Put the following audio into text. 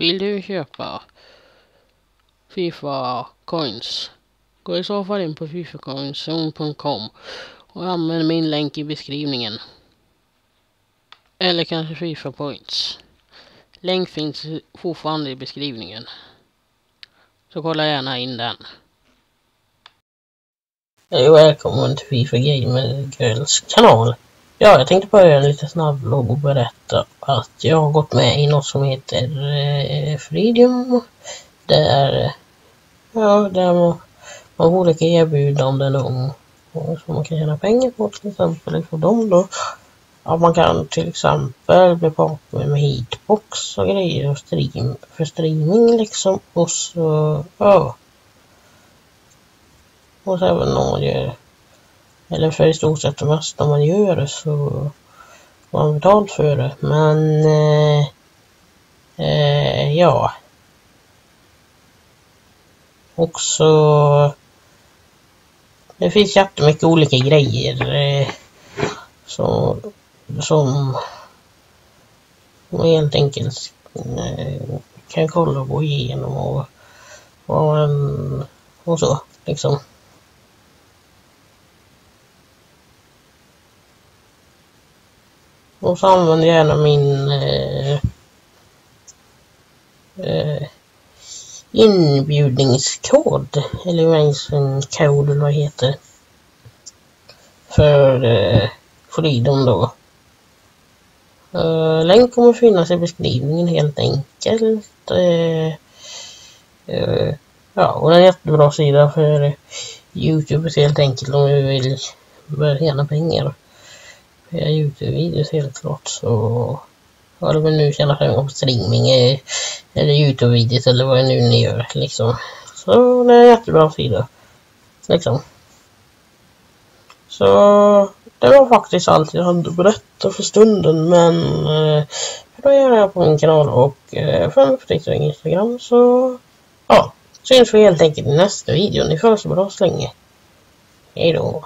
Vill du köpa Fifa Coins? Gå i så fall in på fifacoinszone.com och använd min länk i beskrivningen. Eller kanske Fifa Points. Länk finns fortfarande i beskrivningen. Så kolla gärna in den. Hej och välkommen till Fifagamer Girls kanal. Ja, jag tänkte börja en liten snabb vlogg och berätta att jag har gått med i något som heter Freedom. Där man har olika erbjudanden om som man kan tjäna pengar på, till exempel för dem då. Ja, man kan till exempel bli partner med hitbox och grejer och streaming liksom. Och så, ja. Och så även någon gör, eller för i stort sett det mesta man gör så får man betalt för det. Men ja. Och så det finns jättemycket olika grejer som helt enkelt kan kolla och gå igenom och så liksom. Och så använder jag gärna min inbjudningskod, eller en kod eller vad heter, för Freedom då. Länk kommer finnas i beskrivningen helt enkelt. Ja, och det är en jättebra sida för YouTube helt enkelt om vi vill börja tjäna pengar. Jag har YouTube-videos helt klart, så vad det väl nu känner sig om streaming eller YouTube-videos eller vad det nu ni gör liksom. Så det är en jättebra sida liksom. Så det var faktiskt allt jag hade att berätta för stunden, men då gör jag på min kanal och följer på Instagram, så ja, syns vi helt enkelt i nästa video. Ni får så bra så länge. Hej då.